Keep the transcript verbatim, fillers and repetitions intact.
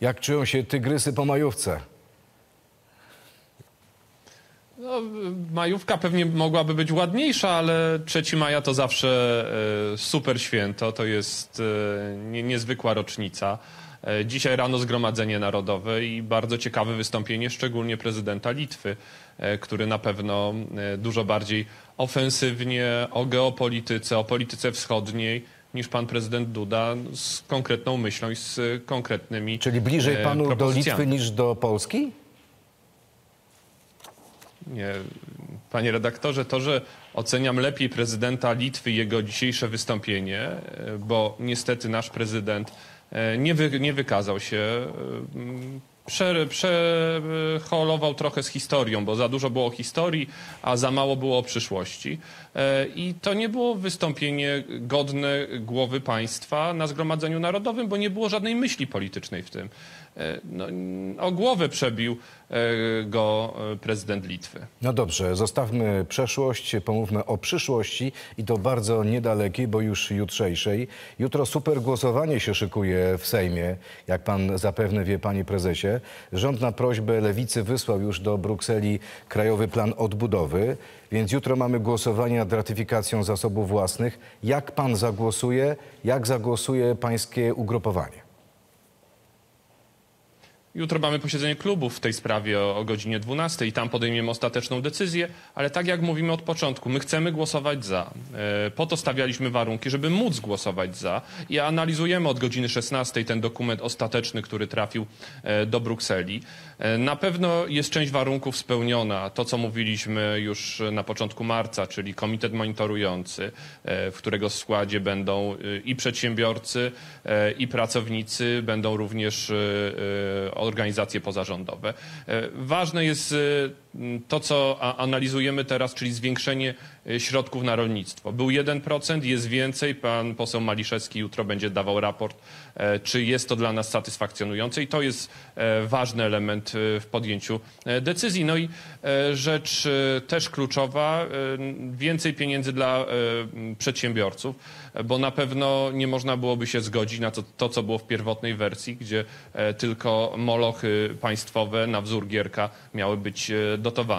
Jak czują się tygrysy po majówce? No, majówka pewnie mogłaby być ładniejsza, ale trzeciego maja to zawsze e, super święto. To jest e, nie, niezwykła rocznica. E, dzisiaj rano Zgromadzenie Narodowe i bardzo ciekawe wystąpienie, szczególnie prezydenta Litwy, e, który na pewno e, dużo bardziej ofensywnie o geopolityce, o polityce wschodniej niż pan prezydent Duda, z konkretną myślą i z konkretnymi propozycjami. Czyli bliżej panu do Litwy niż do Polski? Nie. Panie redaktorze, to, że oceniam lepiej prezydenta Litwy i jego dzisiejsze wystąpienie, bo niestety nasz prezydent nie, wy, nie wykazał się, prze, przeholował trochę z historią, bo za dużo było o historii, a za mało było o przyszłości. I to nie było wystąpienie godne głowy państwa na Zgromadzeniu Narodowym, bo nie było żadnej myśli politycznej w tym. No, o głowę przebił go prezydent Litwy. No dobrze, zostawmy przeszłość, pomówmy o przyszłości i to bardzo niedalekiej, bo już jutrzejszej. Jutro super głosowanie się szykuje w Sejmie, jak pan zapewne wie, panie prezesie. Rząd na prośbę Lewicy wysłał już do Brukseli Krajowy Plan Odbudowy, więc jutro mamy głosowanie nad ratyfikacją zasobów własnych. Jak pan zagłosuje? Jak zagłosuje pańskie ugrupowanie? Jutro mamy posiedzenie klubów w tej sprawie o, o godzinie dwunastej i tam podejmiemy ostateczną decyzję, ale tak jak mówimy od początku, my chcemy głosować za. Po to stawialiśmy warunki, żeby móc głosować za i analizujemy od godziny szesnastej ten dokument ostateczny, który trafił do Brukseli. Na pewno jest część warunków spełniona, to co mówiliśmy już na początku marca, czyli komitet monitorujący, w którego składzie będą i przedsiębiorcy, i pracownicy, będą również organizacje pozarządowe. Ważne jest to, co analizujemy teraz, czyli zwiększenie środków na rolnictwo. Był jeden procent, jest więcej. Pan poseł Maliszewski jutro będzie dawał raport, czy jest to dla nas satysfakcjonujące i to jest ważny element w podjęciu decyzji. No i rzecz też kluczowa, więcej pieniędzy dla przedsiębiorców, bo na pewno nie można byłoby się zgodzić na to, to co było w pierwotnej wersji, gdzie tylko molochy państwowe na wzór Gierka miały być dotowane.